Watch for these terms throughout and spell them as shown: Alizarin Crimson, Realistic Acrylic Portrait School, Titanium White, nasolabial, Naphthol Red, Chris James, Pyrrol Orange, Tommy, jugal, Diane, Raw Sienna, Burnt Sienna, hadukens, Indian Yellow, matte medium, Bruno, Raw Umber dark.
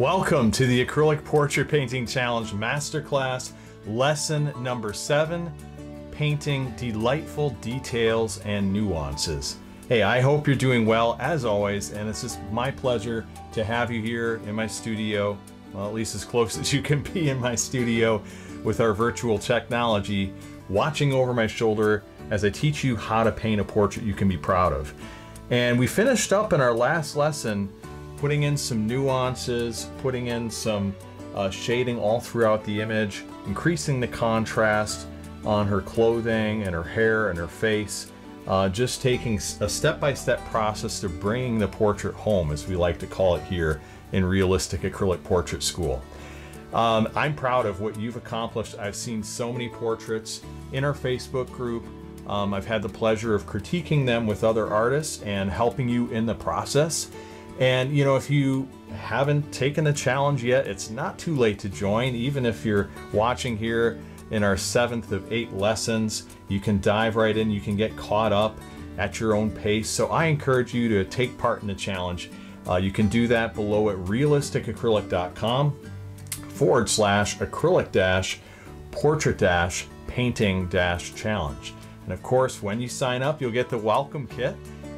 Welcome to the Acrylic Portrait Painting Challenge Masterclass, lesson number 7, painting delightful details and nuances. Hey, I hope you're doing well as always, and it's just my pleasure to have you here in my studio, well, at least as close as you can be in my studio with our virtual technology, watching over my shoulder as I teach you how to paint a portrait you can be proud of. And we finished up in our last lesson putting in some nuances, putting in some shading all throughout the image, increasing the contrast on her clothing and her hair and her face, just taking a step-by-step process to bringing the portrait home, as we like to call it here in Realistic Acrylic Portrait School. I'm proud of what you've accomplished. I've seen so many portraits in our Facebook group. I've had the pleasure of critiquing them with other artists and helping you in the process. And you know, if you haven't taken the challenge yet, it's not too late to join. Even if you're watching here in our 7th of 8 lessons, you can dive right in, you can get caught up at your own pace. So I encourage you to take part in the challenge. You can do that below at realisticacrylic.com/acrylic-portrait-painting-challenge. And of course, when you sign up, you'll get the welcome kit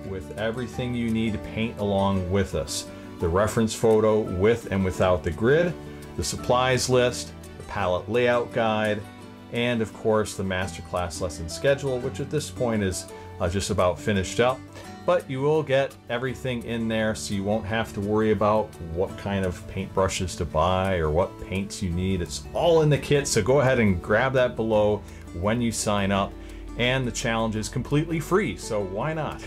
with everything you need to paint along with us. The reference photo with and without the grid, the supplies list, the palette layout guide, and of course the masterclass lesson schedule, which at this point is just about finished up. But you will get everything in there, so you won't have to worry about what kind of paintbrushes to buy or what paints you need. It's all in the kit, so go ahead and grab that below when you sign up. And the challenge is completely free, so why not?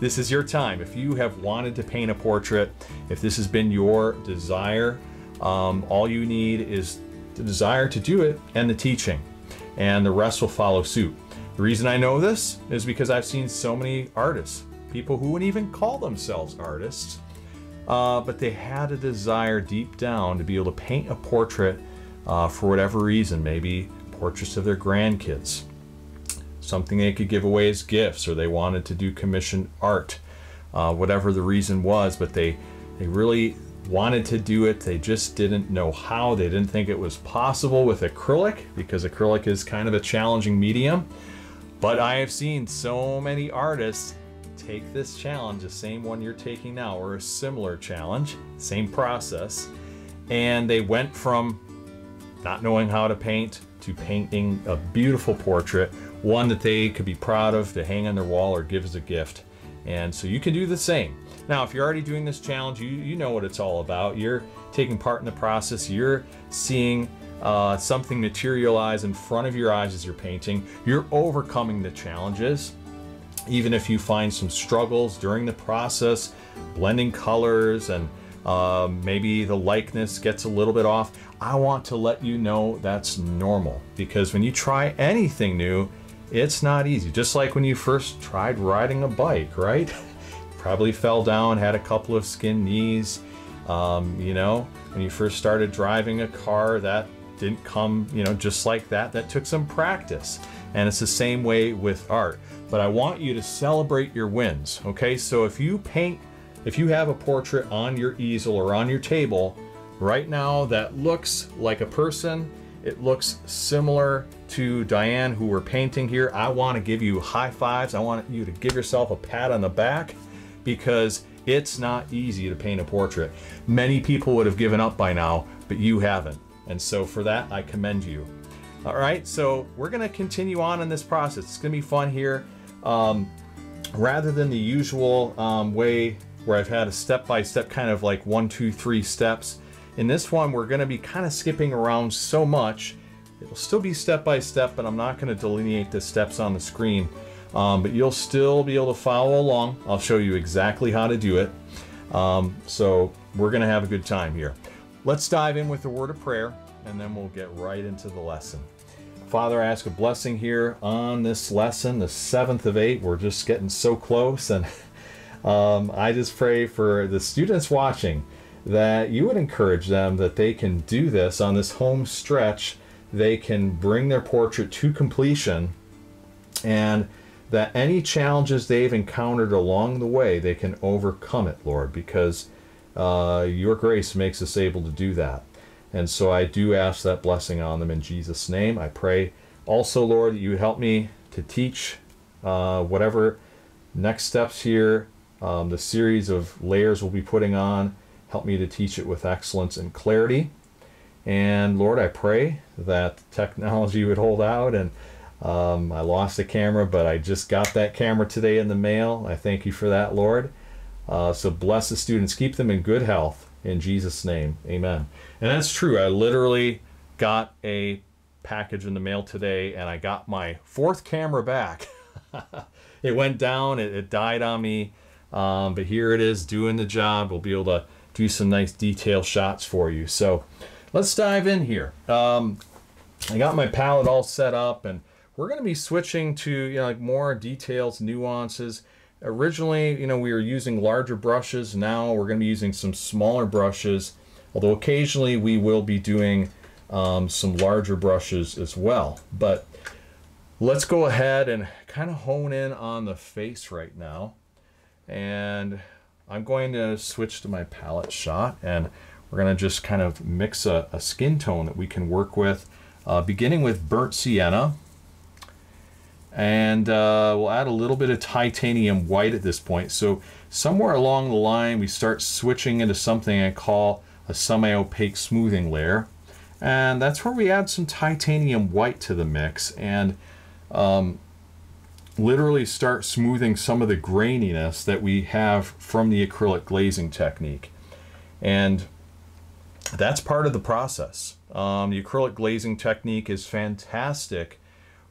This is your time. If you have wanted to paint a portrait, if this has been your desire, all you need is the desire to do it and the teaching, and the rest will follow suit. The reason I know this is because I've seen so many artists, people who wouldn't even call themselves artists, but they had a desire deep down to be able to paint a portrait for whatever reason, maybe portraits of their grandkids, something they could give away as gifts, or they wanted to do commissioned art, whatever the reason was, but they really wanted to do it. They just didn't know how. They didn't think it was possible with acrylic, because acrylic is kind of a challenging medium. But I have seen so many artists take this challenge, the same one you're taking now, or a similar challenge, same process, and they went from not knowing how to paint to painting a beautiful portrait, one that they could be proud of, to hang on their wall or give as a gift. And so you can do the same. Now, if you're already doing this challenge, you know what it's all about. You're taking part in the process. You're seeing something materialize in front of your eyes as you're painting. You're overcoming the challenges. Even if you find some struggles during the process, blending colors and maybe the likeness gets a little bit off, I want to let you know that's normal, because when you try anything new, it's not easy. Just like when you first tried riding a bike, right? Probably fell down, had a couple of skinned knees. You know, when you first started driving a car, that didn't come, you know, just like that. That took some practice. And it's the same way with art. But I want you to celebrate your wins, okay? So if you have a portrait on your easel or on your table right now that looks like a person, it looks similar to Diane, who we're painting here, I want to give you high fives. I want you to give yourself a pat on the back, because it's not easy to paint a portrait. Many people would have given up by now, but you haven't. And so for that, I commend you. All right, so we're going to continue on in this process. It's going to be fun here. Rather than the usual way where I've had a step-by-step kind of like 1, 2, 3 steps, in this one, we're going to be kind of skipping around so much. It'll still be step-by-step, but I'm not going to delineate the steps on the screen. But you'll still be able to follow along. I'll show you exactly how to do it. So we're going to have a good time here. Let's dive in with a word of prayer, and then we'll get right into the lesson. Father, I ask a blessing here on this lesson, the 7th of 8. We're just getting so close, and I just pray for the students watching, that you would encourage them that they can do this on this home stretch. They can bring their portrait to completion, and that any challenges they've encountered along the way, they can overcome it, Lord, because Your grace makes us able to do that. And so I do ask that blessing on them in Jesus' name. I pray also, Lord, that you help me to teach whatever next steps here, the series of layers we'll be putting on. Help me to teach it with excellence and clarity. And Lord, I pray that technology would hold out. And I lost a camera, but I just got that camera today in the mail. I thank you for that, Lord. So bless the students. Keep them in good health. In Jesus' name, amen. And that's true. I literally got a package in the mail today, and I got my fourth camera back. It went down. It died on me. But here it is doing the job. We'll be able to do some nice detail shots for you. So let's dive in here. I got my palette all set up, and we're going to be switching to like more details, nuances. Originally, we were using larger brushes. Now we're going to be using some smaller brushes, although occasionally we will be doing some larger brushes as well. But let's go ahead and kind of hone in on the face right now. And I'm going to switch to my palette shot, and we're going to just kind of mix a skin tone that we can work with, beginning with Burnt Sienna. And we'll add a little bit of Titanium White at this point. So somewhere along the line, we start switching into something I call a semi-opaque smoothing layer. And that's where we add some Titanium White to the mix and literally start smoothing some of the graininess that we have from the acrylic glazing technique. And that's part of the process. The acrylic glazing technique is fantastic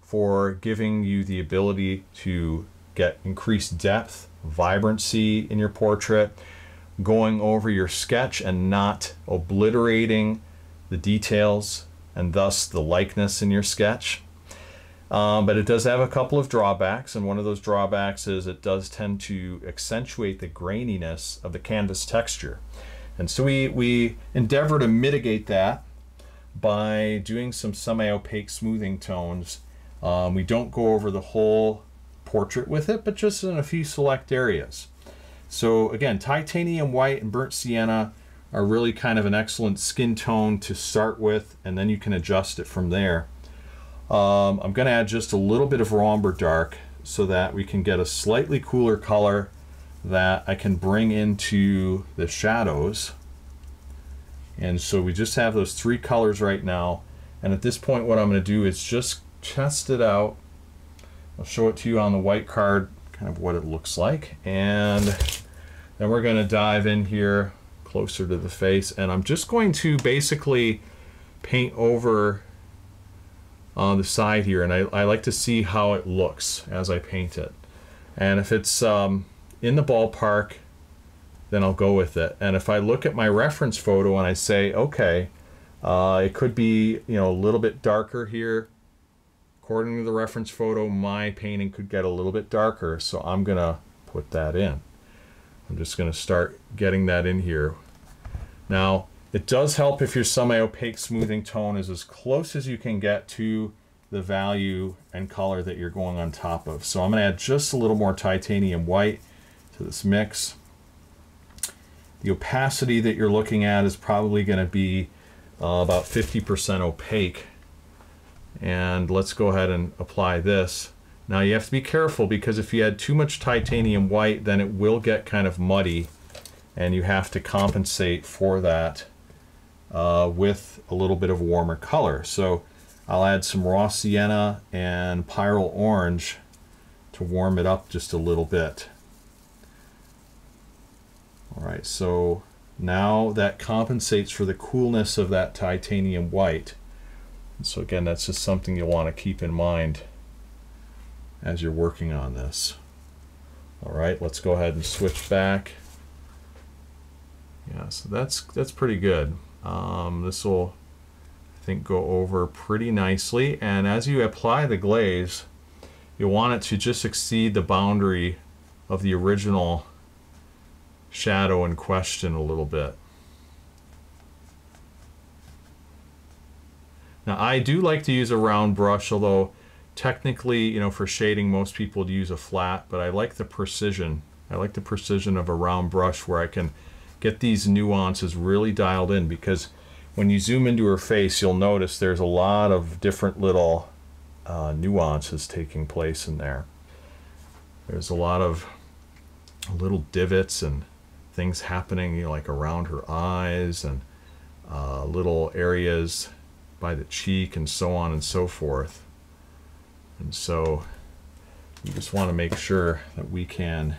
for giving you the ability to get increased depth, vibrancy in your portrait, going over your sketch and not obliterating the details and thus the likeness in your sketch. But it does have a couple of drawbacks, and one of those drawbacks is it does tend to accentuate the graininess of the canvas texture. And so we endeavor to mitigate that by doing some semi-opaque smoothing tones. We don't go over the whole portrait with it, but just in a few select areas. So again, Titanium White and Burnt Sienna are really kind of an excellent skin tone to start with, and then you can adjust it from there. I'm going to add just a little bit of Raw Umber Dark so that we can get a slightly cooler color that I can bring into the shadows. And so we just have those three colors right now. And at this point, what I'm going to do is just test it out. I'll show it to you on the white card, kind of what it looks like, and then we're going to dive in here closer to the face, and I'm just going to basically paint over on the side here, and I like to see how it looks as I paint it, and if it's in the ballpark, then I'll go with it. And if I look at my reference photo and I say, okay, it could be a little bit darker here, according to the reference photo, my painting could get a little bit darker, so I'm going to put that in. I'm just going to start getting that in here. Now, it does help if your semi-opaque smoothing tone is as close as you can get to the value and color that you're going on top of. So I'm going to add just a little more Titanium White to this mix. The opacity that you're looking at is probably going to be about 50% opaque. And let's go ahead and apply this. Now you have to be careful, because if you add too much Titanium White, then it will get kind of muddy, and you have to compensate for that with a little bit of warmer color. So I'll add some Raw Sienna and Pyrrol Orange to warm it up just a little bit. All right, so now that compensates for the coolness of that Titanium White. So again, that's just something you'll want to keep in mind as you're working on this. All right, let's go ahead and switch back. Yeah, so that's pretty good. This will, I think, go over pretty nicely. And as you apply the glaze, you'll want it to just exceed the boundary of the original shadow in question a little bit. Now, I do like to use a round brush, although technically, for shading, most people would use a flat, but I like the precision. I like the precision of a round brush where I can get these nuances really dialed in, because when you zoom into her face, you'll notice there's a lot of different little nuances taking place in there. There's a lot of little divots and things happening, you know, like around her eyes and little areas by the cheek and so on and so forth. And so you just want to make sure that we can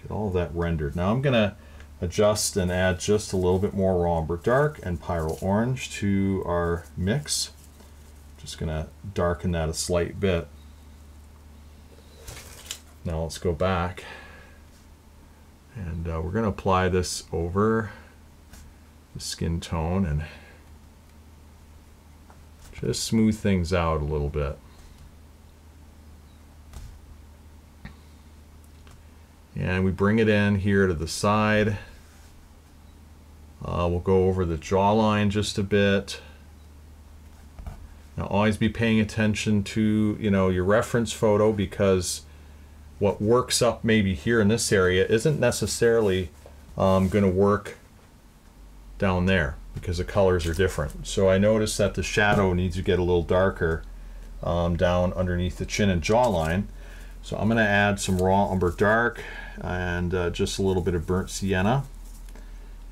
get all that rendered. Now I'm going to adjust and add just a little bit more Raw Umber Dark and Pyrrol Orange to our mix. Just going to darken that a slight bit. Now let's go back, and we're going to apply this over the skin tone and just smooth things out a little bit. And we bring it in here to the side. We'll go over the jawline just a bit. Now always be paying attention to, you know, your reference photo, because what works up maybe here in this area isn't necessarily going to work down there, because the colors are different. So I noticed that the shadow needs to get a little darker down underneath the chin and jawline. So I'm going to add some Raw Umber Dark and just a little bit of Burnt Sienna,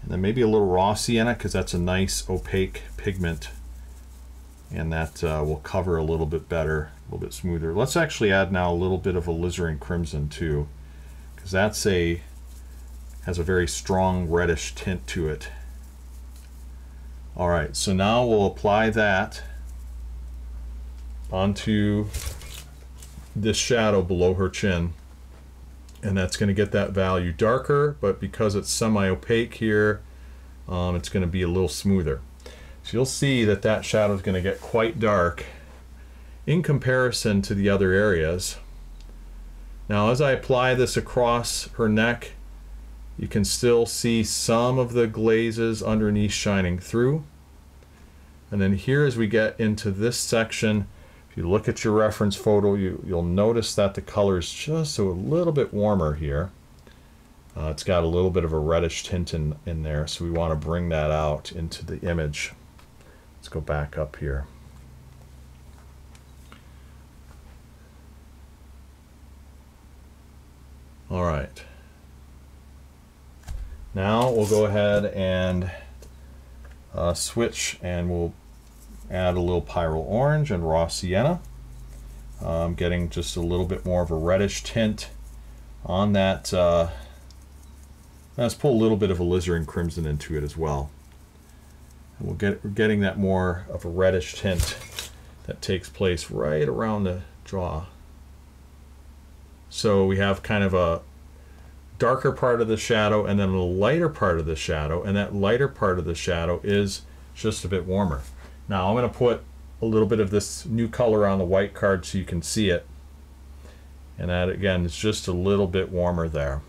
and then maybe a little Raw Sienna, because that's a nice opaque pigment, and that will cover a little bit better, a little bit smoother. Let's actually add now a little bit of Alizarin Crimson too, because that's has a very strong reddish tint to it. All right, so now we'll apply that onto this shadow below her chin, and that's going to get that value darker, but because it's semi-opaque here, it's going to be a little smoother. So you'll see that that shadow is going to get quite dark in comparison to the other areas. Now as I apply this across her neck, you can still see some of the glazes underneath shining through. And then here, as we get into this section, you look at your reference photo, you'll notice that the color is just a little bit warmer here. It's got a little bit of a reddish tint in there, so we want to bring that out into the image. Let's go back up here. All right. Now we'll go ahead and switch, and we'll add a little Pyrrol Orange and Raw Sienna. Getting just a little bit more of a reddish tint on that. Let's pull a little bit of Alizarin Crimson into it as well. And we're getting that more of a reddish tint that takes place right around the jaw. So we have kind of a darker part of the shadow and then a lighter part of the shadow, and that lighter part of the shadow is just a bit warmer. Now I'm going to put a little bit of this new color on the white card so you can see it. And that, again, is just a little bit warmer there.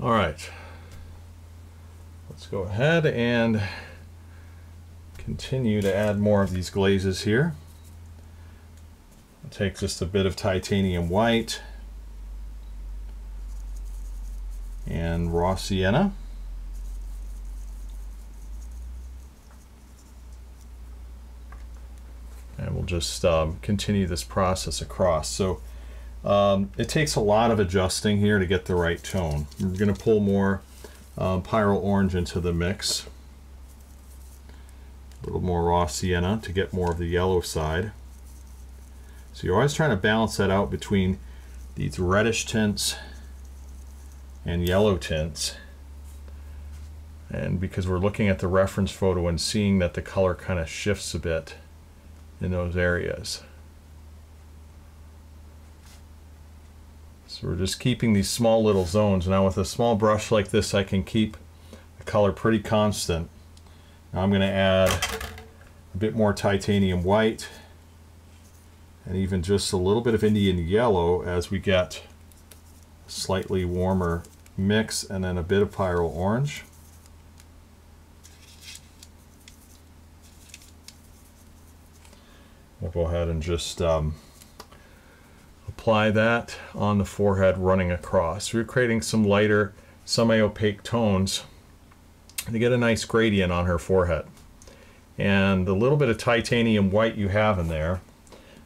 All right. Let's go ahead and continue to add more of these glazes here. Take just a bit of Titanium White and Raw Sienna. And we'll just continue this process across. So it takes a lot of adjusting here to get the right tone. We're going to pull more Pyrrol Orange into the mix. A little more Raw Sienna to get more of the yellow side. So you're always trying to balance that out between these reddish tints and yellow tints. And because we're looking at the reference photo and seeing that the color kind of shifts a bit in those areas. So we're just keeping these small little zones. Now with a small brush like this, I can keep the color pretty constant. Now I'm going to add a bit more Titanium White, and even just a little bit of Indian Yellow as we get a slightly warmer mix, and then a bit of Pyrrol Orange. We'll go ahead and just apply that on the forehead running across. We're creating some lighter semi-opaque tones to get a nice gradient on her forehead. And the little bit of titanium white you have in there,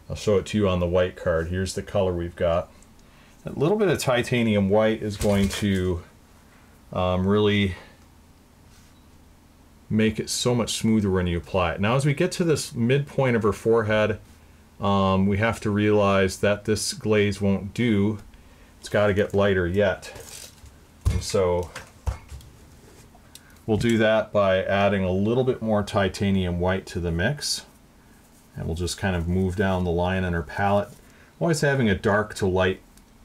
I'll show it to you on the white card. Here's the color we've got. That little bit of titanium white is going to really make it so much smoother when you apply it. Now as we get to this midpoint of her forehead, we have to realize that this glaze won't do. It's got to get lighter yet. And so we'll do that by adding a little bit more titanium white to the mix. And we'll just kind of move down the line on her palette, always having a dark to light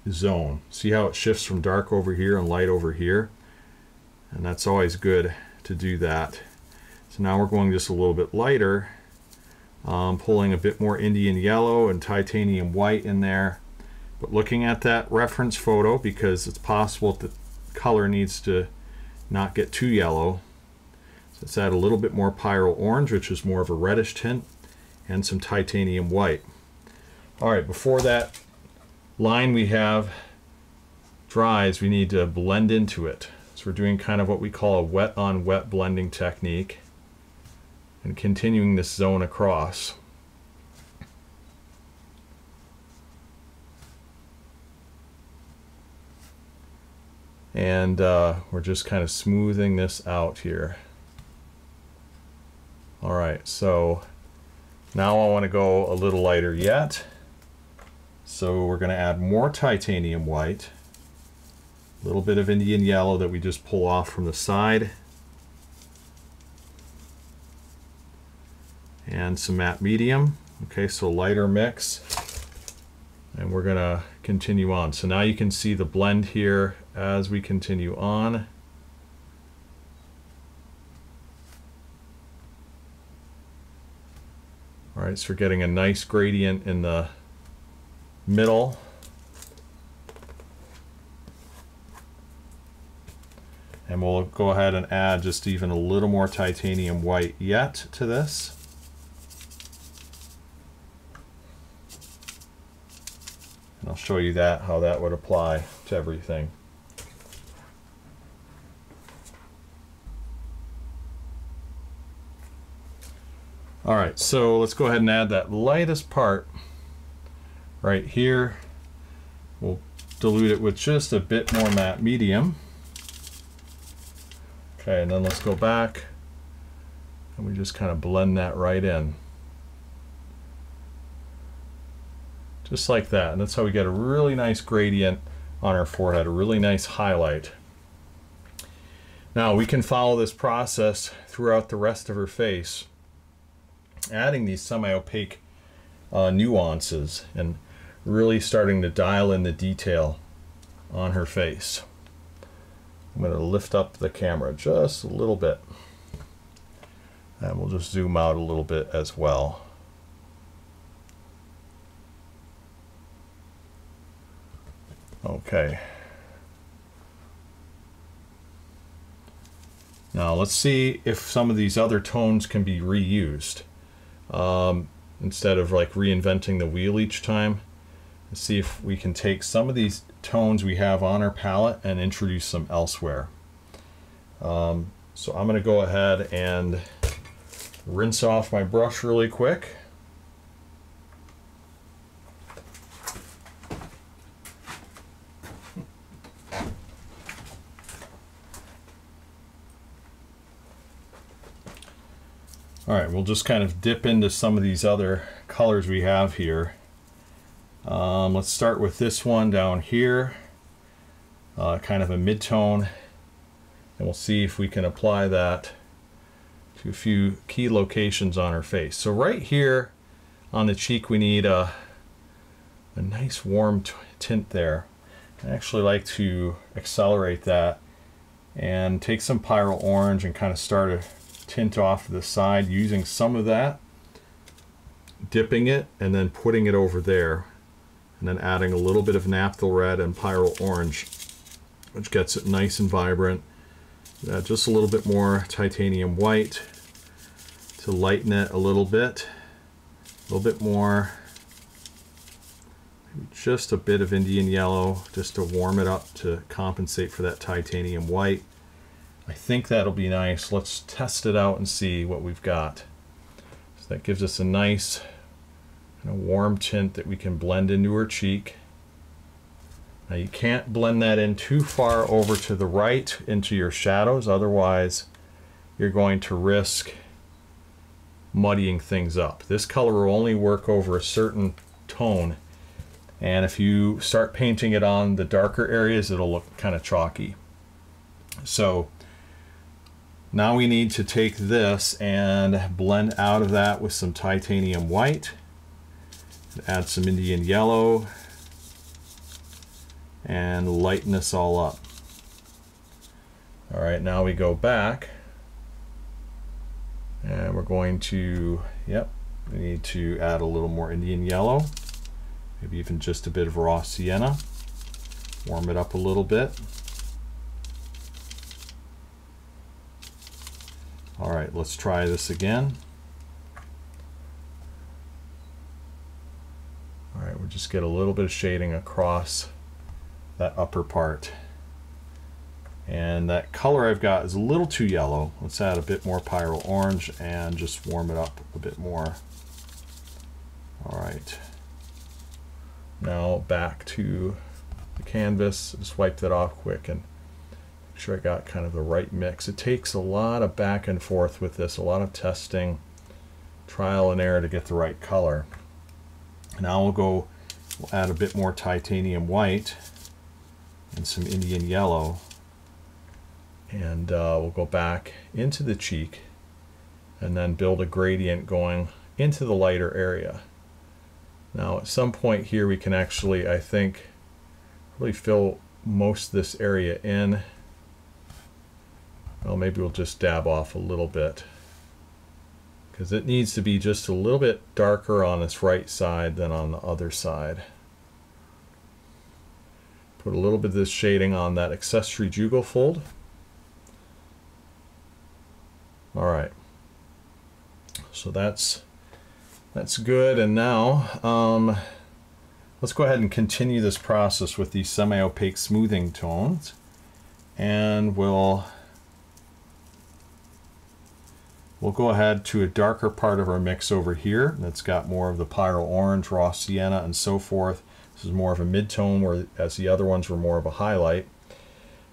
zone. See how it shifts from dark over here and light over here? And that's always good to do that. So now we're going just a little bit lighter, pulling a bit more Indian yellow and titanium white in there. But looking at that reference photo, because it's possible that the color needs to not get too yellow. So let's add a little bit more Pyrrol Orange, which is more of a reddish tint, and some titanium white. All right, before that line we have dries, we need to blend into it. So we're doing kind of what we call a wet on wet blending technique and continuing this zone across. And we're just kind of smoothing this out here. All right, so now I want to go a little lighter yet. So we're going to add more titanium white, a little bit of Indian yellow that we just pull off from the side, and some matte medium. Okay, so lighter mix. And we're going to continue on. So now you can see the blend here as we continue on. All right, so we're getting a nice gradient in the middle. And we'll go ahead and add just even a little more titanium white yet to this. And I'll show you that, how that would apply to everything. All right, so let's go ahead and add that lightest part right here. We'll dilute it with just a bit more matte medium. Okay, and then let's go back and we just kind of blend that right in. Just like that, and that's how we get a really nice gradient on our forehead, a really nice highlight. Now we can follow this process throughout the rest of her face, adding these semi-opaque nuances and really starting to dial in the detail on her face. I'm going to lift up the camera just a little bit, and we'll just zoom out a little bit as well. Okay. Now let's see if some of these other tones can be reused. Instead of like reinventing the wheel each time, let's see if we can take some of these tones we have on our palette and introduce them elsewhere. So I'm going to go ahead and rinse off my brush really quick. All right, we'll just kind of dip into some of these other colors we have here. Let's start with this one down here, kind of a mid-tone, and we'll see if we can apply that to a few key locations on her face. So right here on the cheek, we need a nice warm tint there. I actually like to accelerate that and take some Pyrrol Orange and kind of start a tint off to the side, using some of that, dipping it, and then putting it over there, and then adding a little bit of Naphthol Red and Pyrrol Orange, which gets it nice and vibrant. Just a little bit more titanium white to lighten it a little bit, a little bit more, maybe just a bit of Indian yellow just to warm it up to compensate for that titanium white. I think that'll be nice. Let's test it out and see what we've got. So that gives us a nice warm tint that we can blend into her cheek. Now you can't blend that in too far over to the right into your shadows, otherwise you're going to risk muddying things up. This color will only work over a certain tone, and if you start painting it on the darker areas, it'll look kind of chalky. So now we need to take this and blend out of that with some titanium white, add some Indian yellow, and lighten this all up. All right, now we go back and we're going to, we need to add a little more Indian yellow, maybe even just a bit of raw sienna, warm it up a little bit. All right, let's try this again. All right, we'll just get a little bit of shading across that upper part. And that color I've got is a little too yellow. Let's add a bit more Pyrrol Orange and just warm it up a bit more. All right. Now back to the canvas. Just wipe that off quick and make sure I got kind of the right mix. It takes a lot of back and forth with this, a lot of testing, trial and error to get the right color. Now we'll add a bit more titanium white and some Indian yellow, and we'll go back into the cheek and then build a gradient going into the lighter area. Now at some point here we can actually, I think, really fill most of this area in. Well, maybe we'll just dab off a little bit, because it needs to be just a little bit darker on this right side than on the other side. Put a little bit of this shading on that accessory jugal fold. All right, so that's good. And now let's go ahead and continue this process with the semi-opaque smoothing tones, and we'll go ahead to a darker part of our mix over here that's got more of the Pyrrol Orange, Raw Sienna, and so forth. This is more of a mid-tone, whereas the other ones were more of a highlight.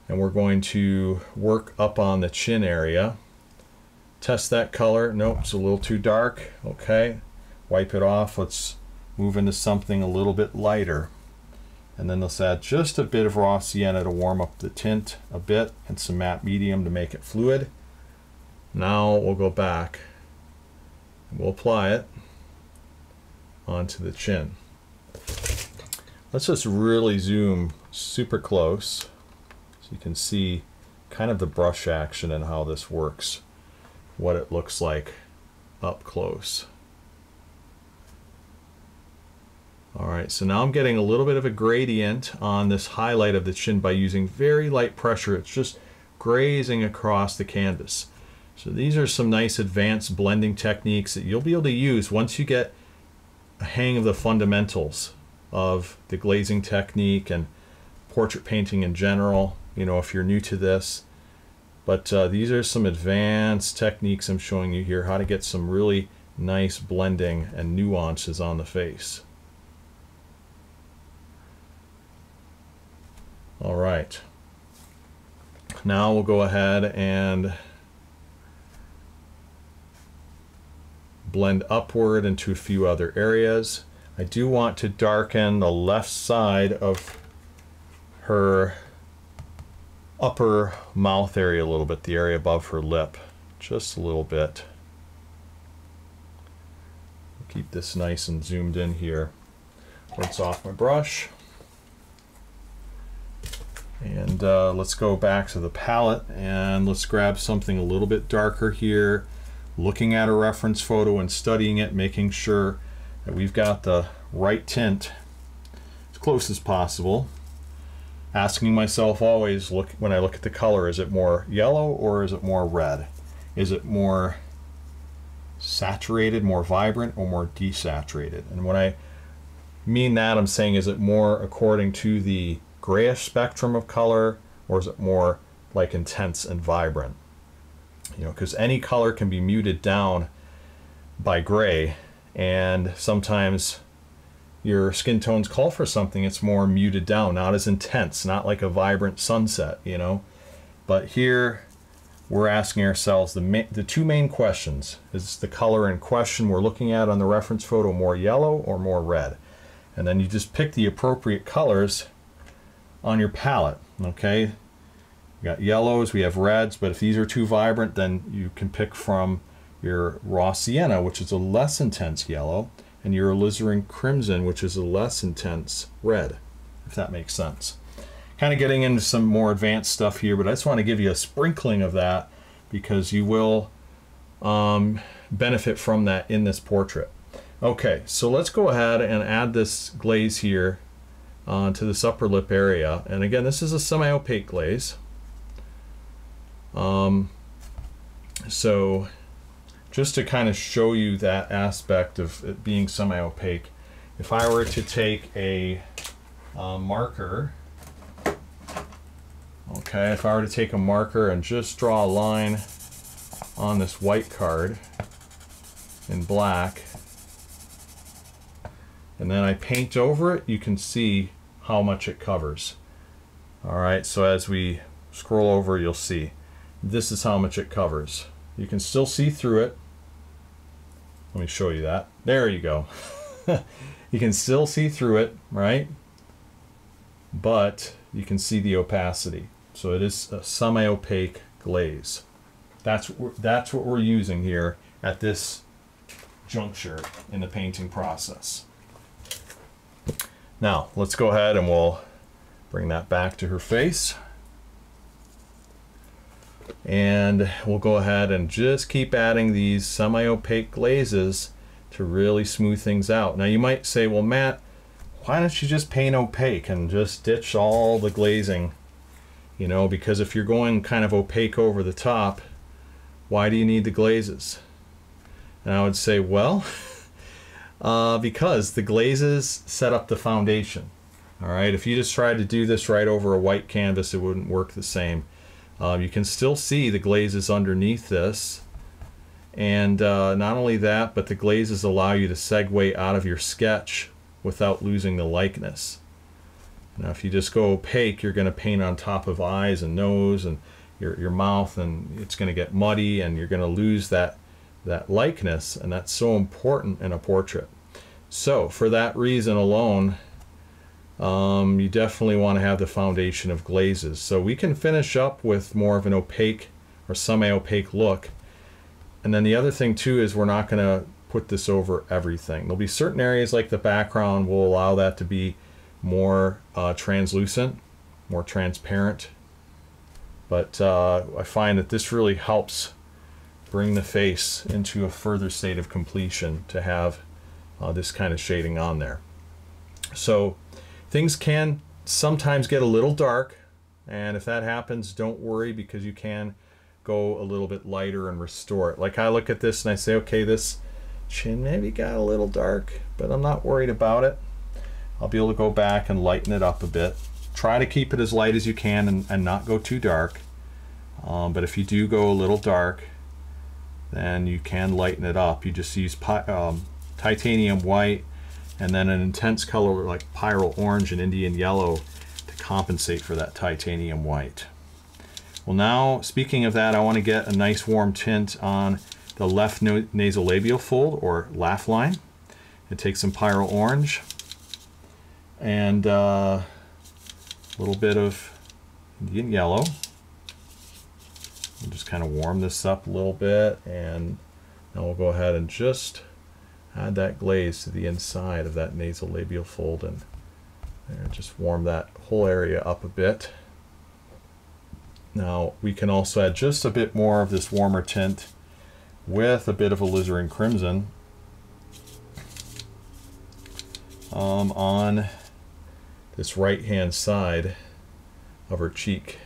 And we're going to work up on the chin area. Test that color. Nope, it's a little too dark. Okay, wipe it off. Let's move into something a little bit lighter. And then let's add just a bit of raw sienna to warm up the tint a bit, and some matte medium to make it fluid. Now we'll go back and we'll apply it onto the chin. Let's just really zoom super close so you can see kind of the brush action and how this works, what it looks like up close. All right, so now I'm getting a little bit of a gradient on this highlight of the chin by using very light pressure. It's just grazing across the canvas. So these are some nice advanced blending techniques that you'll be able to use once you get a hang of the fundamentals of the glazing technique and portrait painting in general, if you're new to this. But these are some advanced techniques I'm showing you here, how to get some really nice blending and nuances on the face. All right, now we'll go ahead and blend upward into a few other areas. I do want to darken the left side of her upper mouth area a little bit, the area above her lip, just a little bit. Keep this nice and zoomed in here. Rinse off my brush. And let's go back to the palette and let's grab something a little bit darker here. Looking at a reference photo and studying it, making sure that we've got the right tint as close as possible. Asking myself always, when I look at the color, is it more yellow or is it more red? Is it more saturated, more vibrant, or more desaturated. And when I mean that, I'm saying, is it more according to the grayish spectrum of color, or is it more like intense and vibrant? You know, because any color can be muted down by gray, and sometimes your skin tones call for something it's more muted down, not as intense, not like a vibrant sunset, you know. But here we're asking ourselves the two main questions. Is the color in question we're looking at on the reference photo more yellow or more red? And then you just pick the appropriate colors on your palette, okay? We got yellows, we have reds, but if these are too vibrant, then you can pick from your Raw Sienna, which is a less intense yellow, and your Alizarin Crimson, which is a less intense red, if that makes sense. Kind of getting into some more advanced stuff here, but I just want to give you a sprinkling of that because you will benefit from that in this portrait. Okay, so let's go ahead and add this glaze here onto this upper lip area. And again, this is a semi-opaque glaze. So just to kind of show you that aspect of it being semi-opaque, if I were to take a marker, okay, if I were to take a marker and just draw a line on this white card in black, and then I paint over it, you can see how much it covers. All right, so as we scroll over, you'll see this is how much it covers. You can still see through it. Let me show you that. There you go. You can still see through it, right? But you can see the opacity. So it is a semi-opaque glaze. That's what we're using here at this juncture in the painting process. Now, let's go ahead and we'll bring that back to her face. And we'll go ahead and just keep adding these semi-opaque glazes to really smooth things out. Now you might say, well, Matt, why don't you just paint opaque and just ditch all the glazing? You know, because if you're going kind of opaque over the top, why do you need the glazes? And I would say, well, because the glazes set up the foundation. All right, if you just tried to do this right over a white canvas, it wouldn't work the same. You can still see the glazes underneath this, and not only that, but the glazes allow you to segue out of your sketch without losing the likeness. Now if you just go opaque, you're going to paint on top of eyes and nose and your mouth, and it's going to get muddy and you're going to lose that likeness, and that's so important in a portrait. So for that reason alone, you definitely want to have the foundation of glazes. So we can finish up with more of an opaque or semi-opaque look. And then the other thing too is we're not going to put this over everything. There'll be certain areas like the background will allow that to be more translucent, more transparent. But I find that this really helps bring the face into a further state of completion to have this kind of shading on there. So things can sometimes get a little dark, and if that happens, don't worry, because you can go a little bit lighter and restore it. Like I look at this and I say, okay, this chin maybe got a little dark, but I'm not worried about it. I'll be able to go back and lighten it up a bit. Try to keep it as light as you can and not go too dark. But if you do go a little dark, then you can lighten it up. You just use titanium white, and then an intense color like Pyrrol Orange and Indian Yellow to compensate for that titanium white. Well, now, speaking of that, I want to get a nice warm tint on the left nasolabial fold, or laugh line. And take some Pyrrol Orange and a little bit of Indian Yellow. We'll just kind of warm this up a little bit, and then we'll go ahead and just add that glaze to the inside of that nasolabial fold, and just warm that whole area up a bit. Now we can also add just a bit more of this warmer tint with a bit of Alizarin Crimson on this right hand side of her cheek.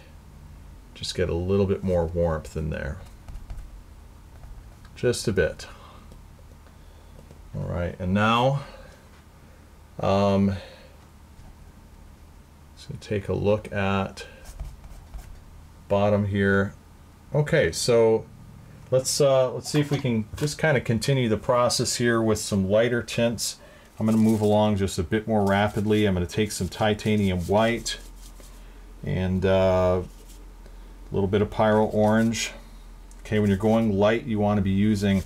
Just get a little bit more warmth in there. Just a bit. All right, and now so take a look at bottom here. Okay, so let's see if we can just kind of continue the process here with some lighter tints. I'm going to move along just a bit more rapidly. I'm going to take some titanium white and a little bit of Pyrrol orange. Okay, when you're going light, you want to be using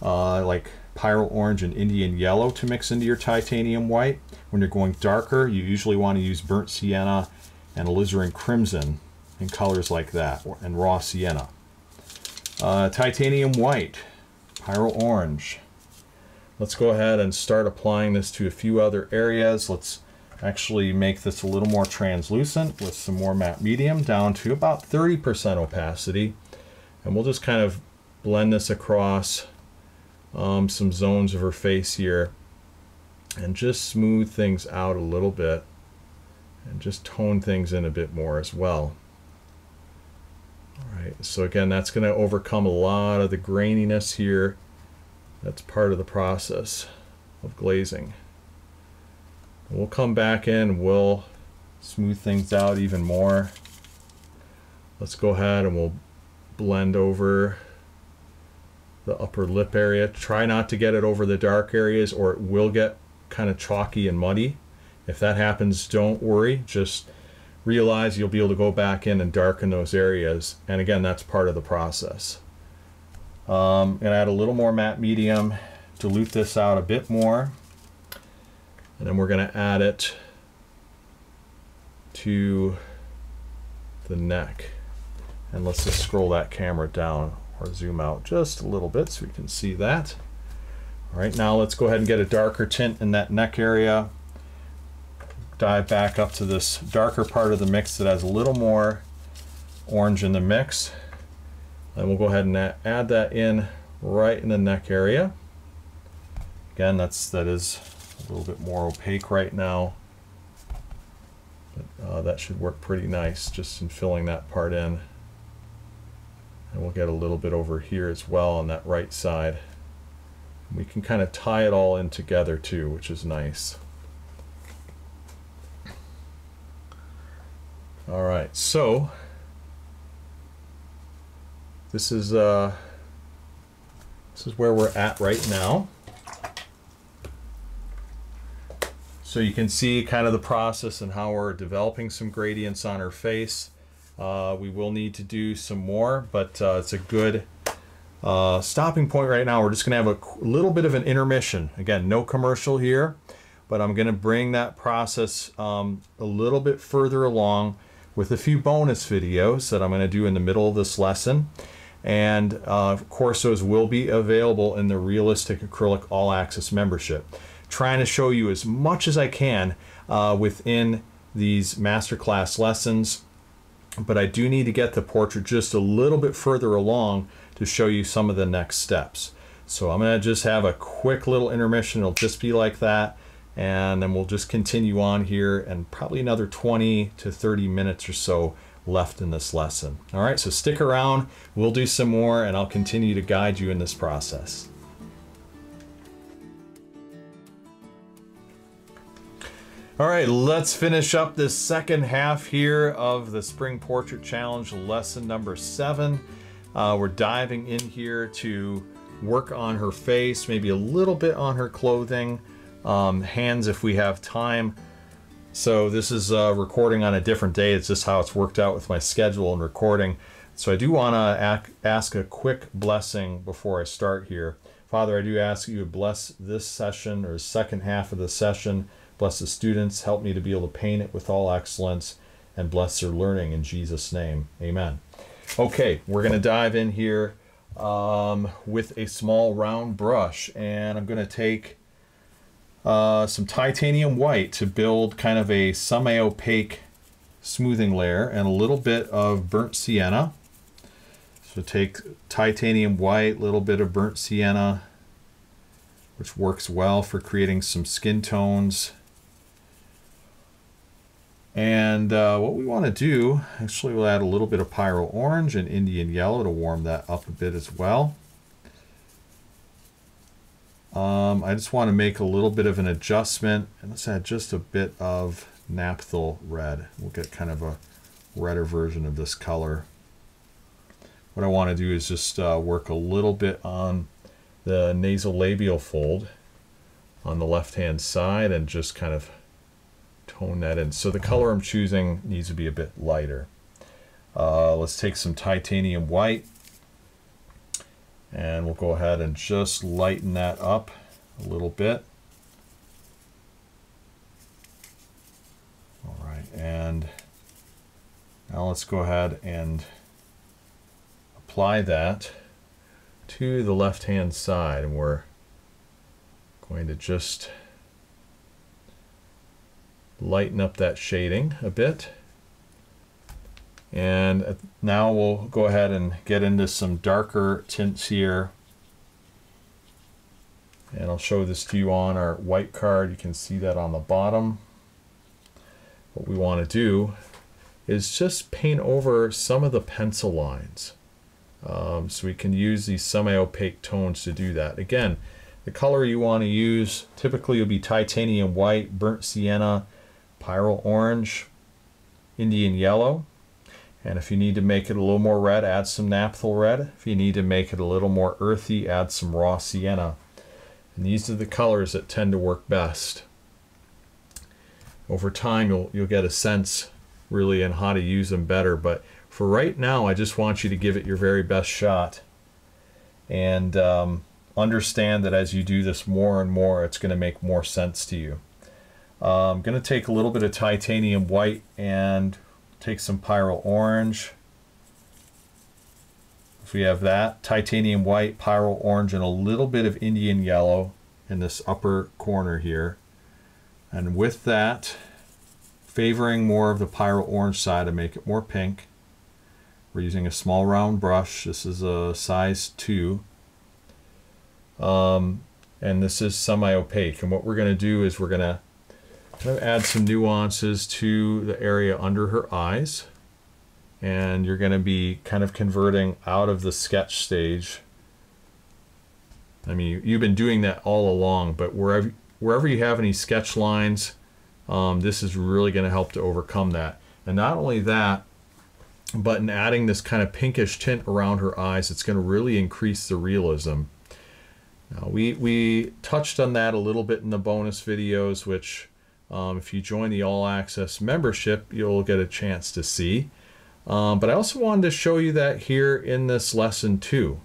like Pyrrol orange and Indian yellow to mix into your titanium white. When you're going darker, you usually want to use burnt sienna and alizarin crimson and colors like that, and raw sienna. Titanium white, Pyrrol orange. Let's go ahead and start applying this to a few other areas. Let's actually make this a little more translucent with some more matte medium down to about 30% opacity. And we'll just kind of blend this across some zones of her face here and just smooth things out a little bit and just tone things in a bit more as well. All right, so again, that's going to overcome a lot of the graininess here. That's part of the process of glazing. We'll come back in, we'll smooth things out even more. Let's go ahead and we'll blend over the upper lip area. Try not to get it over the dark areas or it will get kind of chalky and muddy. If that happens, don't worry. Just realize you'll be able to go back in and darken those areas. And again, that's part of the process. I'm going to add a little more matte medium, dilute this out a bit more, and then we're going to add it to the neck. And let's just scroll that camera down or zoom out just a little bit so we can see that. All right, now let's go ahead and get a darker tint in that neck area. Dive back up to this darker part of the mix that has a little more orange in the mix. And we'll go ahead and add that in right in the neck area. Again, that is a little bit more opaque right now. But that should work pretty nice just in filling that part in. And we'll get a little bit over here as well on that right side. And we can kind of tie it all in together too, which is nice. All right, so this is where we're at right now. So you can see kind of the process and how we're developing some gradients on her face. We will need to do some more, but it's a good stopping point right now. We're just going to have a little bit of an intermission. Again, no commercial here, but I'm going to bring that process a little bit further along with a few bonus videos that I'm going to do in the middle of this lesson. And of course, those will be available in the Realistic Acrylic All Access membership. Trying to show you as much as I can within these masterclass lessons, but I do need to get the portrait just a little bit further along to show you some of the next steps. So I'm going to just have a quick little intermission. It'll just be like that. And then we'll just continue on here and probably another 20 to 30 minutes or so left in this lesson. All right, so stick around, we'll do some more and I'll continue to guide you in this process. All right, let's finish up this second half here of the Spring Portrait Challenge, lesson number 7. We're diving in here to work on her face, maybe a little bit on her clothing. Hands if we have time. So this is recording on a different day. It's just how it's worked out with my schedule and recording. So I do want to ask a quick blessing before I start here. Father, I do ask you to bless this session or second half of the session. Bless the students. Help me to be able to paint it with all excellence and bless their learning in Jesus' name. Amen. Okay, we're going to dive in here with a small round brush, and I'm going to take some titanium white to build kind of a semi-opaque smoothing layer and a little bit of burnt sienna. So take titanium white, a little bit of burnt sienna, which works well for creating some skin tones. And what we want to do, actually we'll add a little bit of Pyrrol orange and Indian yellow to warm that up a bit as well. I just want to make a little bit of an adjustment, and let's add just a bit of Naphthol Red. We'll get kind of a redder version of this color. What I want to do is just work a little bit on the nasolabial fold on the left-hand side and just kind of tone that in. So the color I'm choosing needs to be a bit lighter. Let's take some titanium white and we'll go ahead and just lighten that up a little bit. All right, and now let's go ahead and apply that to the left-hand side, and we're going to just lighten up that shading a bit. And now we'll go ahead and get into some darker tints here, and I'll show this to you on our white card. You can see that on the bottom. What we want to do is just paint over some of the pencil lines, so we can use these semi-opaque tones to do that. Again, the color you want to use typically will be titanium white, burnt sienna, pyrrol orange, Indian yellow. And if you need to make it a little more red, add some naphthol red. If you need to make it a little more earthy, add some raw sienna. And these are the colors that tend to work best. Over time, you'll get a sense really in how to use them better. But for right now, I just want you to give it your very best shot. And understand that as you do this more and more, it's going to make more sense to you. I'm going to take a little bit of titanium white and take some pyrrol orange. If we have that, titanium white, pyrrol orange, and a little bit of Indian yellow in this upper corner here. And with that, favoring more of the pyrrol orange side to make it more pink. We're using a small round brush. This is a size 2. And this is semi-opaque. And what we're going to do is we're going to add some nuances to the area under her eyes, and you're going to be kind of converting out of the sketch stage. I mean, you've been doing that all along, but wherever you have any sketch lines, this is really going to help to overcome that. And not only that, but in adding this kind of pinkish tint around her eyes, it's going to really increase the realism. Now, we touched on that a little bit in the bonus videos, which if you join the All Access membership, you'll get a chance to see. But I also wanted to show you that here in this lesson too,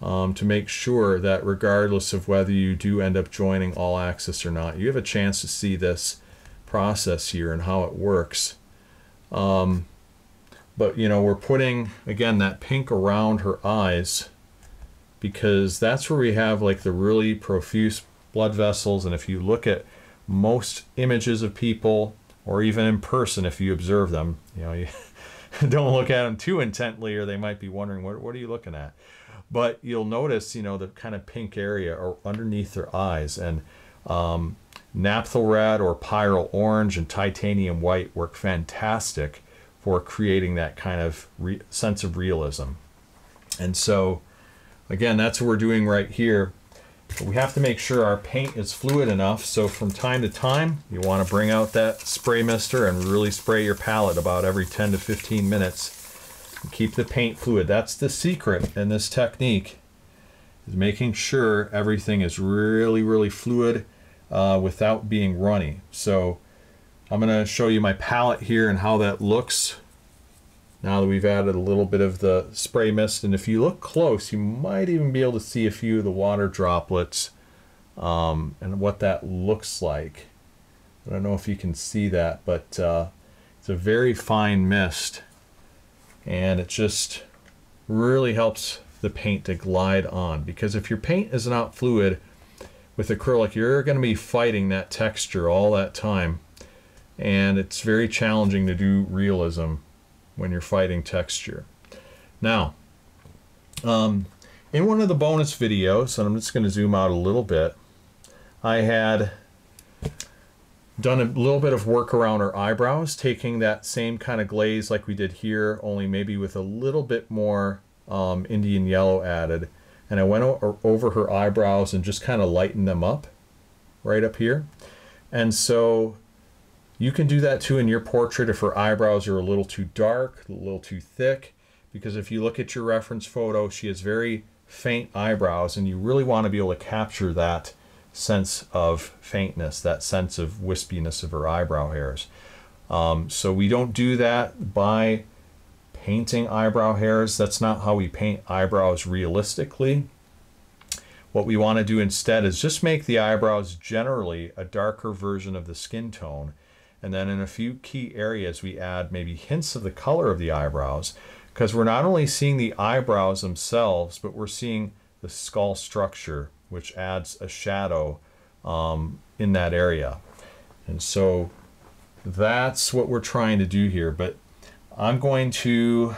to make sure that regardless of whether you do end up joining All Access or not, you have a chance to see this process here and how it works. But you know, we're putting, again, that pink around her eyes because that's where we have like the really profuse blood vessels. And if you look at most images of people, or even in person, if you observe them, you know, you don't look at them too intently, or they might be wondering, what are you looking at? But you'll notice, you know, the kind of pink area or underneath their eyes, and naphthol red or pyrrol orange and titanium white work fantastic for creating that kind of sense of realism. And so, again, that's what we're doing right here. But we have to make sure our paint is fluid enough, so from time to time you want to bring out that spray mister and really spray your palette about every 10 to 15 minutes. And keep the paint fluid. That's the secret in this technique, is making sure everything is really, really fluid without being runny. So I'm going to show you my palette here and how that looks now that we've added a little bit of the spray mist. And if you look close, you might even be able to see a few of the water droplets and what that looks like. I don't know if you can see that, but it's a very fine mist, and it just really helps the paint to glide on, because if your paint is not fluid with acrylic, you're going to be fighting that texture all that time, and it's very challenging to do realism when you're fighting texture. Now, in one of the bonus videos, and I'm just going to zoom out a little bit, I had done a little bit of work around her eyebrows, taking that same kind of glaze like we did here, only maybe with a little bit more Indian yellow added, and I went over her eyebrows and just kind of lightened them up right up here. And so you can do that too in your portrait if her eyebrows are a little too dark, a little too thick, because if you look at your reference photo, she has very faint eyebrows, and you really want to be able to capture that sense of faintness, that sense of wispiness of her eyebrow hairs. So we don't do that by painting eyebrow hairs. That's not how we paint eyebrows realistically. What we want to do instead is just make the eyebrows generally a darker version of the skin tone. And then in a few key areas, we add maybe hints of the color of the eyebrows, because we're not only seeing the eyebrows themselves, but we're seeing the skull structure, which adds a shadow in that area. And so that's what we're trying to do here. But I'm going to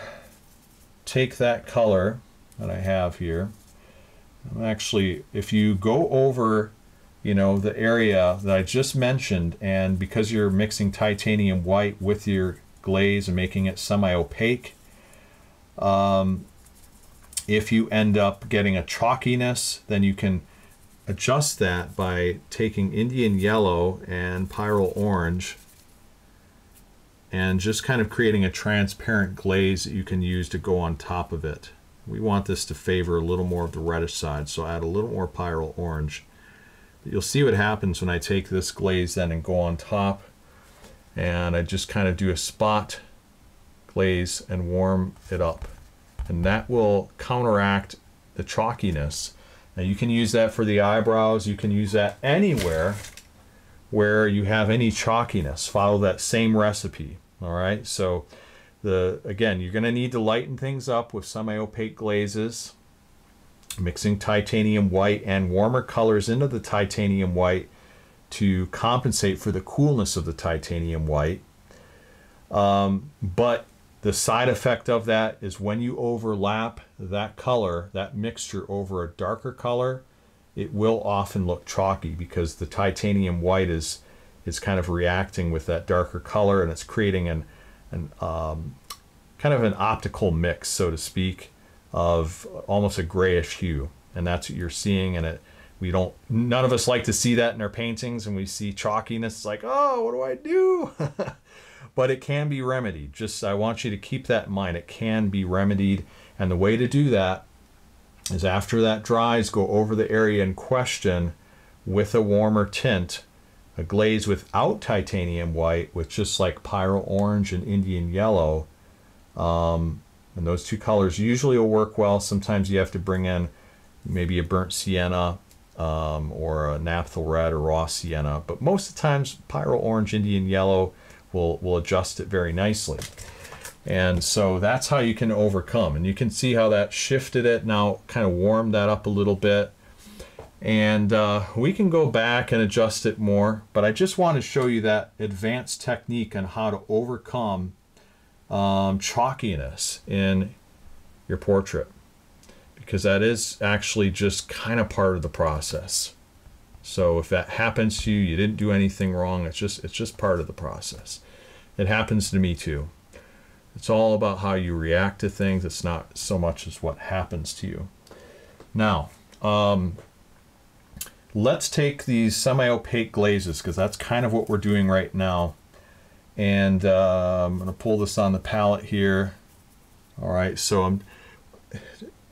take that color that I have here. I'm actually, if you go over, you know, the area that I just mentioned, and because you're mixing titanium white with your glaze and making it semi-opaque, if you end up getting a chalkiness, then you can adjust that by taking Indian Yellow and Pyrrol Orange and just kind of creating a transparent glaze that you can use to go on top of it. We want this to favor a little more of the reddish side, so add a little more Pyrrol Orange. You'll see what happens when I take this glaze then and go on top, and I just kind of do a spot glaze and warm it up, and that will counteract the chalkiness. Now you can use that for the eyebrows, you can use that anywhere where you have any chalkiness. Follow that same recipe. All right, so again, you're going to need to lighten things up with semi-opaque glazes, mixing titanium white and warmer colors into the titanium white to compensate for the coolness of the titanium white. But the side effect of that is when you overlap that color, that mixture, over a darker color, it will often look chalky because the titanium white is kind of reacting with that darker color, and it's creating an optical mix, so to speak, of almost a grayish hue, and that's what you're seeing. And none of us like to see that in our paintings, and we see chalkiness, it's like, oh, what do I do? But it can be remedied. Just, I want you to keep that in mind. It can be remedied, and the way to do that is after that dries, go over the area in question with a warmer tint, a glaze without titanium white, with just like Pyrrol Orange and Indian Yellow. And those two colors usually will work well. Sometimes you have to bring in maybe a Burnt Sienna or a Naphthol Red or Raw Sienna, but most of the times Pyrrol Orange, Indian Yellow will adjust it very nicely. And so that's how you can overcome. And you can see how that shifted it, now kind of warmed that up a little bit. And we can go back and adjust it more, but I just want to show you that advanced technique on how to overcome chalkiness in your portrait, because that is actually just kind of part of the process. So if that happens to you, you didn't do anything wrong. It's just part of the process. It happens to me too. It's all about how you react to things. It's not so much as what happens to you. Now, let's take these semi-opaque glazes, because that's kind of what we're doing right now. And I'm going to pull this on the palette here. All right, so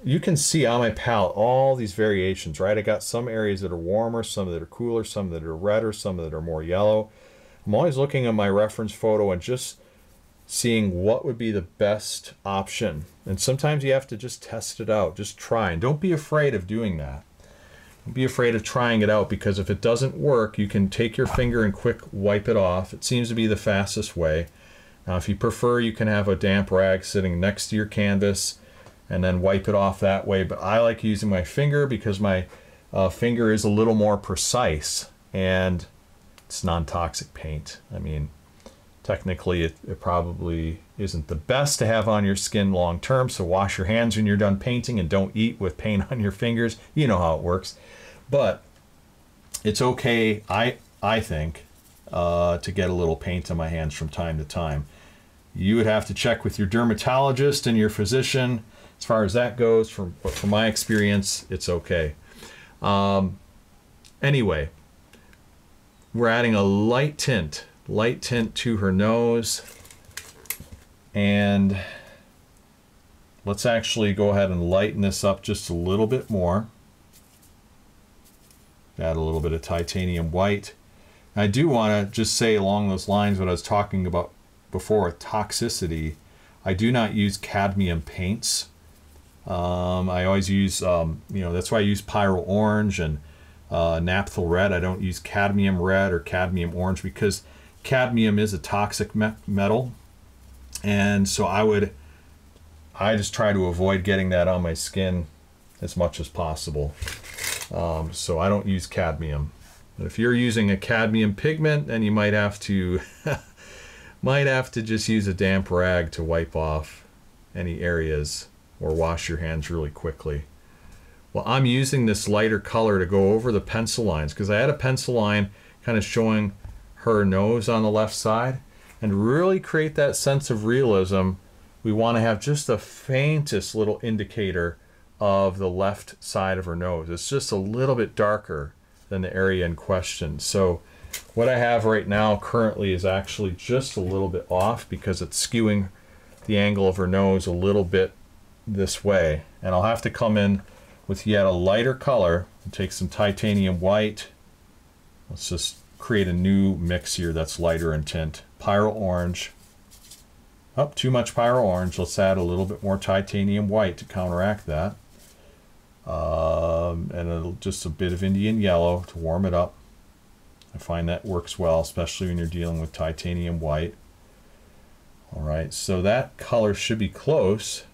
you can see on my palette all these variations, right? I got some areas that are warmer, some that are cooler, some that are redder, some that are more yellow. I'm always looking at my reference photo and just seeing what would be the best option. And sometimes you have to just test it out, just try. And don't be afraid of doing that. Be afraid of trying it out, because if it doesn't work, you can take your finger and quick wipe it off. It seems to be the fastest way. Now, if you prefer, you can have a damp rag sitting next to your canvas and then wipe it off that way. But I like using my finger because my finger is a little more precise, and it's non-toxic paint. I mean, technically it probably isn't the best to have on your skin long term, so wash your hands when you're done painting and don't eat with paint on your fingers. You know how it works. But it's okay, I think, to get a little paint on my hands from time to time. You would have to check with your dermatologist and your physician as far as that goes, from my experience, it's okay. Anyway, we're adding a light tint to her nose, and let's actually go ahead and lighten this up just a little bit more. Add a little bit of titanium white. I do want to just say along those lines what I was talking about before with toxicity. I do not use cadmium paints. I always use, you know, that's why I use Pyrrol Orange and Naphthol Red. I don't use cadmium red or cadmium orange because cadmium is a toxic metal, and so I just try to avoid getting that on my skin as much as possible. So I don't use cadmium. But if you're using a cadmium pigment, then you might have to just use a damp rag to wipe off any areas, or wash your hands really quickly. Well, I'm using this lighter color to go over the pencil lines, because I had a pencil line kind of showing her nose on the left side, and to really create that sense of realism, we want to have just the faintest little indicator of the left side of her nose. It's just a little bit darker than the area in question. So what I have right now currently is actually just a little bit off because it's skewing the angle of her nose a little bit this way. And I'll have to come in with yet a lighter color and take some titanium white. Let's just create a new mix here that's lighter in tint. Pyrrol orange. Oh, too much Pyrrol orange. Let's add a little bit more titanium white to counteract that. Just a bit of Indian yellow to warm it up. I find that works well, especially when you're dealing with titanium white. All right, so that color should be close.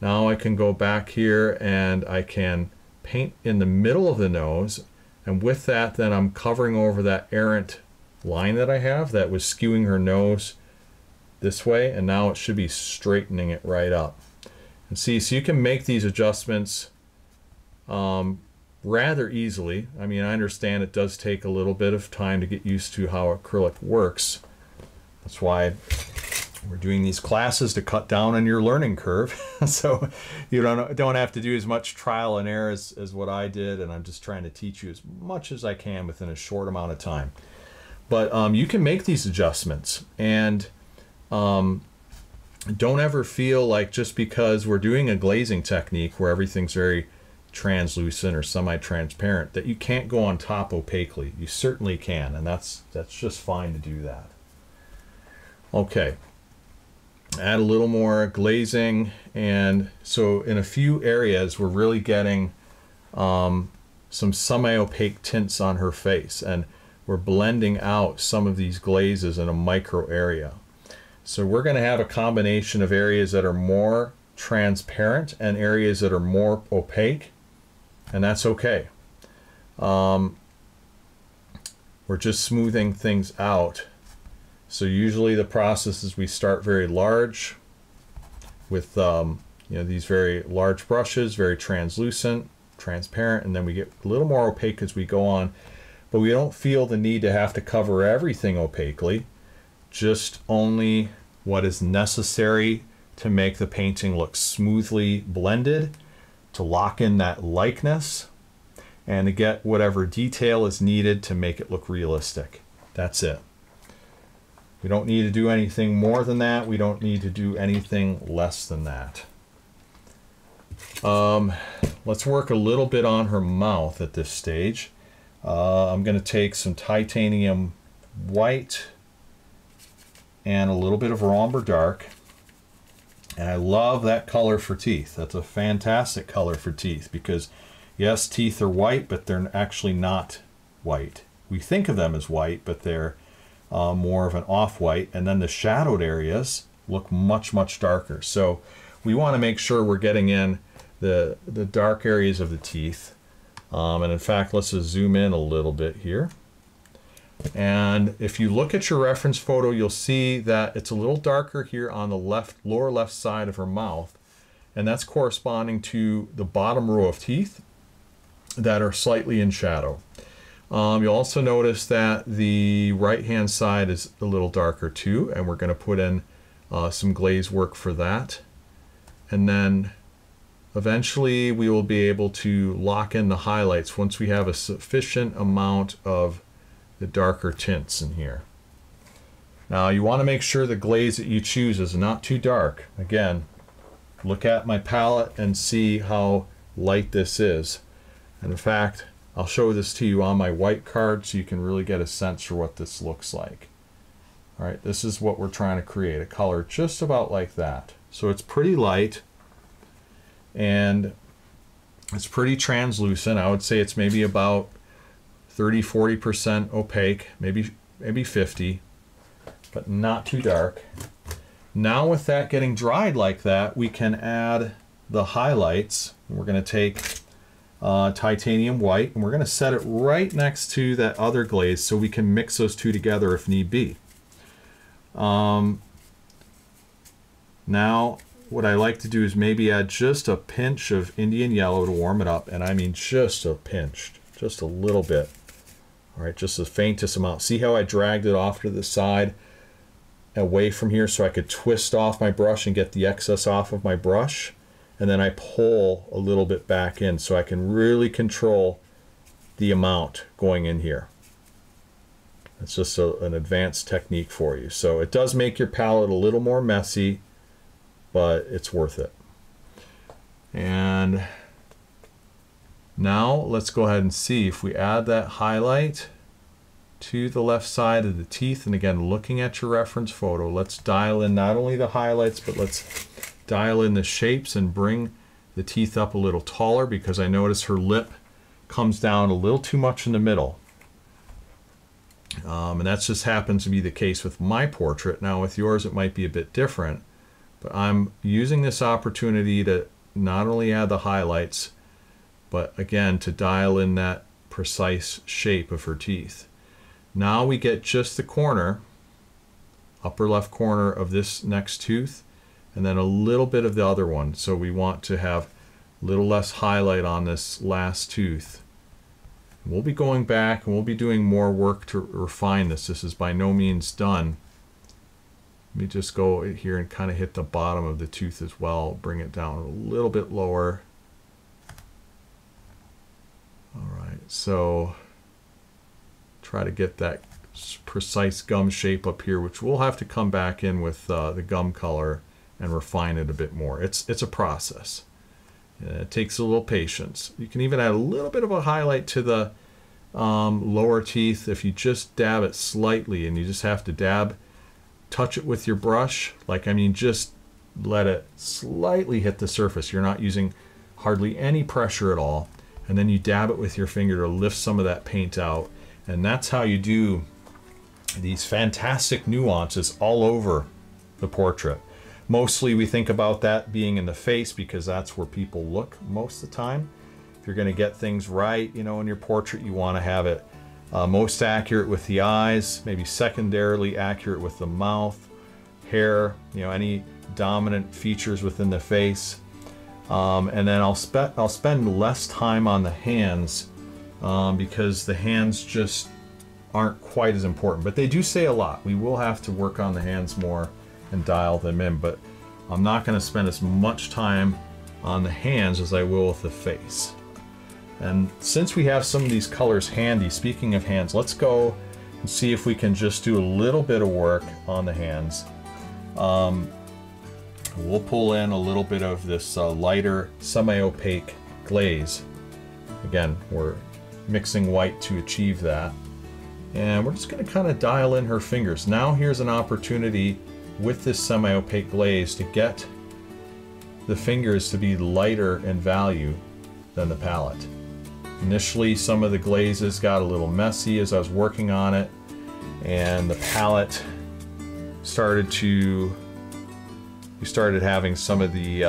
Now I can go back here and I can paint in the middle of the nose, and with that then I'm covering over that errant line that I have that was skewing her nose this way, and now it should be straightening it right up. And see, so you can make these adjustments rather easily. I mean, I understand it does take a little bit of time to get used to how acrylic works. That's why we're doing these classes, to cut down on your learning curve. So you don't have to do as much trial and error as what I did, and I'm just trying to teach you as much as I can within a short amount of time. But you can make these adjustments, and don't ever feel like just because we're doing a glazing technique where everything's very translucent or semi-transparent that you can't go on top opaquely. You certainly can, and that's just fine to do that. Okay, add a little more glazing, and so in a few areas we're really getting some semi-opaque tints on her face, and we're blending out some of these glazes in a micro area. So we're going to have a combination of areas that are more transparent and areas that are more opaque, and that's okay. We're just smoothing things out. So usually the process is we start very large with you know, these very large brushes, very translucent, transparent, and then we get a little more opaque as we go on, but we don't feel the need to have to cover everything opaquely. Just only what is necessary to make the painting look smoothly blended, to lock in that likeness, and to get whatever detail is needed to make it look realistic. That's it. We don't need to do anything more than that. We don't need to do anything less than that. Let's work a little bit on her mouth at this stage. I'm going to take some titanium white and a little bit of Raw Umber dark. And I love that color for teeth. That's a fantastic color for teeth, because yes, teeth are white, but they're actually not white. We think of them as white, but they're more of an off-white, and then the shadowed areas look much, much darker. So we want to make sure we're getting in the dark areas of the teeth. And in fact, let's just zoom in a little bit here. And if you look at your reference photo, you'll see that it's a little darker here on the lower left side of her mouth, and that's corresponding to the bottom row of teeth that are slightly in shadow. You'll also notice that the right hand side is a little darker too, and we're going to put in some glaze work for that. And then Eventually we will be able to lock in the highlights once we have a sufficient amount of the darker tints in here. Now you want to make sure the glaze that you choose is not too dark. Again, look at my palette and see how light this is. And in fact, I'll show this to you on my white card so you can really get a sense for what this looks like. All right, this is what we're trying to create, a color just about like that. So it's pretty light and it's pretty translucent. I would say it's maybe about 30–40% opaque, maybe 50, but not too dark. Now with that getting dried like that, we can add the highlights. We're going to take titanium white and we're going to set it right next to that other glaze so we can mix those two together if need be. Now what I like to do is maybe add just a pinch of Indian yellow to warm it up, and I mean just a pinch, just a little bit. All right, just the faintest amount. See how I dragged it off to the side away from here so I could twist off my brush and get the excess off of my brush, and then I pull a little bit back in so I can really control the amount going in here. It's just an advanced technique for you. So it does make your palette a little more messy, but it's worth it. And now let's go ahead and see if we add that highlight to the left side of the teeth. And again, looking at your reference photo, let's dial in not only the highlights, but let's dial in the shapes and bring the teeth up a little taller, because I notice her lip comes down a little too much in the middle. And that just happens to be the case with my portrait. Now with yours, it might be a bit different. But I'm using this opportunity to not only add the highlights, but again, to dial in that precise shape of her teeth. Now we get just the corner, upper left corner of this next tooth, and then a little bit of the other one. So we want to have a little less highlight on this last tooth. And we'll be going back and we'll be doing more work to refine this. This is by no means done. Let me just go here and kind of hit the bottom of the tooth as well. Bring it down a little bit lower. All right, so try to get that precise gum shape up here, which we'll have to come back in with the gum color and refine it a bit more. It's a process. It takes a little patience. You can even add a little bit of a highlight to the lower teeth if you just dab it slightly, and you just have to dab. Touch it with your brush, like I mean just let it slightly hit the surface. You're not using hardly any pressure at all, and then you dab it with your finger to lift some of that paint out. And that's how you do these fantastic nuances all over the portrait. Mostly we think about that being in the face because that's where people look most of the time. If you're going to get things right, you know, in your portrait, you want to have it most accurate with the eyes, maybe secondarily accurate with the mouth, hair, you know, any dominant features within the face. And then I'll spend less time on the hands because the hands just aren't quite as important, but they do say a lot. We will have to work on the hands more and dial them in, but I'm not going to spend as much time on the hands as I will with the face. And since we have some of these colors handy, speaking of hands, let's go and see if we can just do a little bit of work on the hands. We'll pull in a little bit of this lighter semi-opaque glaze. Again, we're mixing white to achieve that. And we're just going to kind of dial in her fingers. Now here's an opportunity with this semi-opaque glaze to get the fingers to be lighter in value than the palette. Initially, some of the glazes got a little messy as I was working on it, and the palette started to, we started having some of the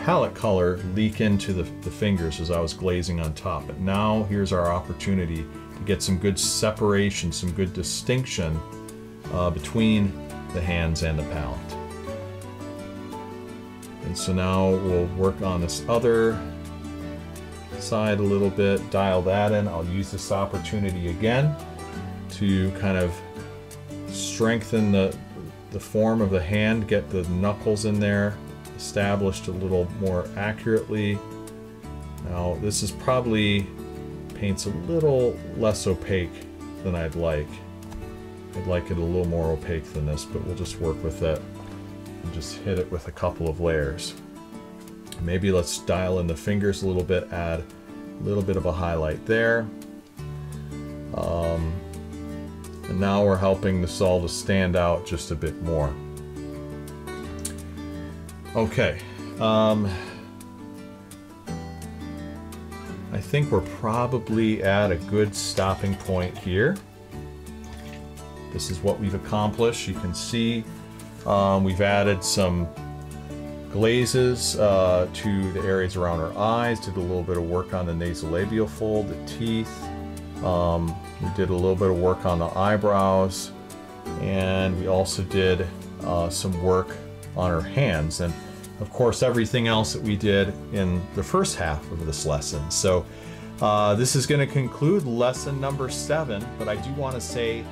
palette color leak into the fingers as I was glazing on top. But now here's our opportunity to get some good separation, some good distinction between the hands and the palette. And so now we'll work on this other side a little bit, dial that in. I'll use this opportunity again to kind of strengthen the form of the hand, get the knuckles in there, established a little more accurately. Now this is probably paints a little less opaque than I'd like. I'd like it a little more opaque than this, but we'll just work with it and just hit it with a couple of layers. Maybe let's dial in the fingers a little bit, add a little bit of a highlight there. And now we're helping this all to stand out just a bit more. Okay, I think we're probably at a good stopping point here. This is what we've accomplished. You can see we've added some glazes to the areas around our eyes, did a little bit of work on the nasolabial fold, the teeth. We did a little bit of work on the eyebrows, and we also did some work on her hands, and of course everything else that we did in the first half of this lesson. So this is going to conclude lesson number 7, but I do want to say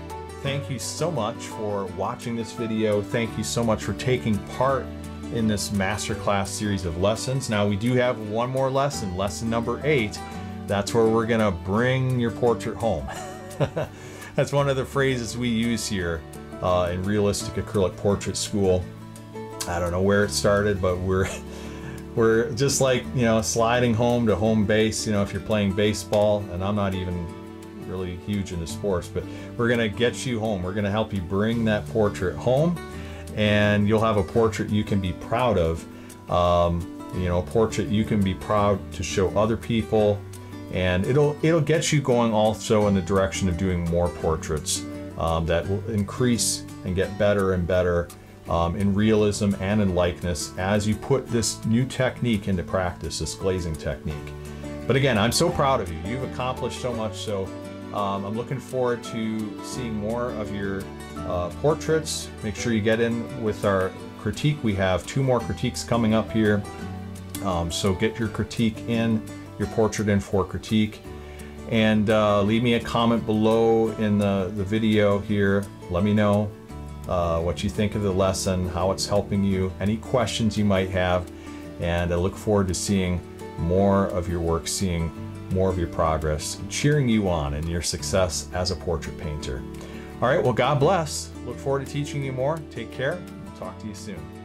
thank you so much for watching this video. Thank you so much for taking part in this masterclass series of lessons. Now we do have one more lesson, lesson number 8. That's where we're going to bring your portrait home. That's one of the phrases we use here in Realistic Acrylic Portrait School. I don't know where it started, but we're just like, you know, sliding home to home base, you know, if you're playing baseball, and I'm not even really huge into sports, but we're gonna get you home. We're gonna help you bring that portrait home, and you'll have a portrait you can be proud of, you know, a portrait you can be proud to show other people, and it'll get you going also in the direction of doing more portraits that will increase and get better and better in realism and in likeness as you put this new technique into practice, this glazing technique. But again, I'm so proud of you. You've accomplished so much, so I'm looking forward to seeing more of your portraits. Make sure you get in with our critique. We have 2 more critiques coming up here, so get your critique in, your portrait in for critique, and leave me a comment below in the video here. Let me know what you think of the lesson, how it's helping you, any questions you might have, and I look forward to seeing more of your work, seeing more of your progress, and cheering you on in your success as a portrait painter. All right, well, God bless. Look forward to teaching you more. Take care. We'll talk to you soon.